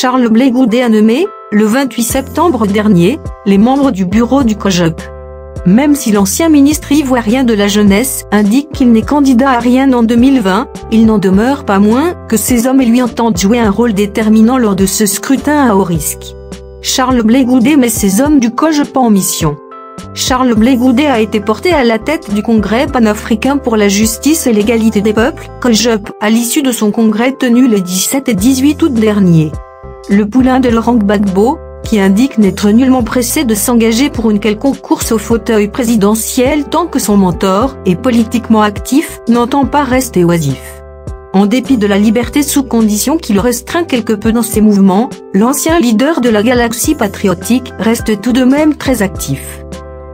Charles Blé Goudé a nommé, le 28 septembre dernier, les membres du bureau du COJEP. Même si l'ancien ministre ivoirien de la jeunesse indique qu'il n'est candidat à rien en 2020, il n'en demeure pas moins que ces hommes et lui entendent jouer un rôle déterminant lors de ce scrutin à haut risque. Charles Blé Goudé met ses hommes du COJEP en mission. Charles Blé Goudé a été porté à la tête du Congrès panafricain pour la justice et l'égalité des peuples, COJEP, à l'issue de son congrès tenu les 17 et 18 août derniers. Le poulain de Laurent Gbagbo, qui indique n'être nullement pressé de s'engager pour une quelconque course au fauteuil présidentiel tant que son mentor est politiquement actif, n'entend pas rester oisif. En dépit de la liberté sous condition qui le restreint quelque peu dans ses mouvements, l'ancien leader de la galaxie patriotique reste tout de même très actif.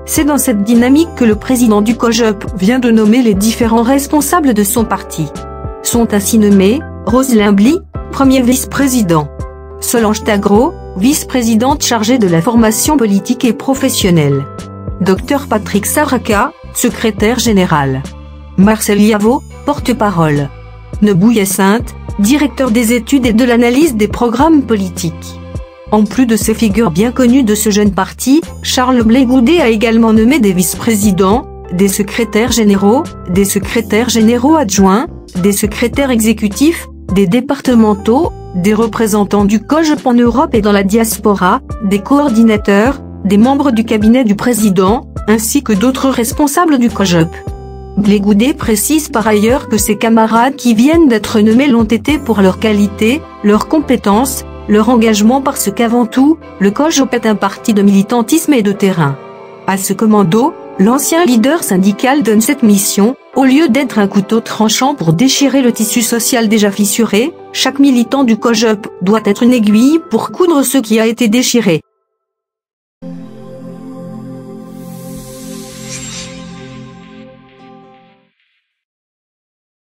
C'est dans cette dynamique que le président du COJEP vient de nommer les différents responsables de son parti. Sont ainsi nommés Roselyne Bly, premier vice-président, Solange Tagro, vice-présidente chargée de la formation politique et professionnelle, Dr Patrick Saraka, secrétaire général, Marcel Yavo, porte-parole, Nebouillet Sainte, directeur des études et de l'analyse des programmes politiques. En plus de ces figures bien connues de ce jeune parti, Charles Blé Goudé a également nommé des vice-présidents, des secrétaires généraux adjoints, des secrétaires exécutifs, des départementaux, des représentants du COJEP en Europe et dans la diaspora, des coordinateurs, des membres du cabinet du président, ainsi que d'autres responsables du COJEP. Blé Goudé précise par ailleurs que ses camarades qui viennent d'être nommés l'ont été pour leur qualité, leurs compétences, leur engagement parce qu'avant tout, le COJEP est un parti de militantisme et de terrain. À ce commando, l'ancien leader syndical donne cette mission, au lieu d'être un couteau tranchant pour déchirer le tissu social déjà fissuré, chaque militant du COJEP doit être une aiguille pour coudre ce qui a été déchiré.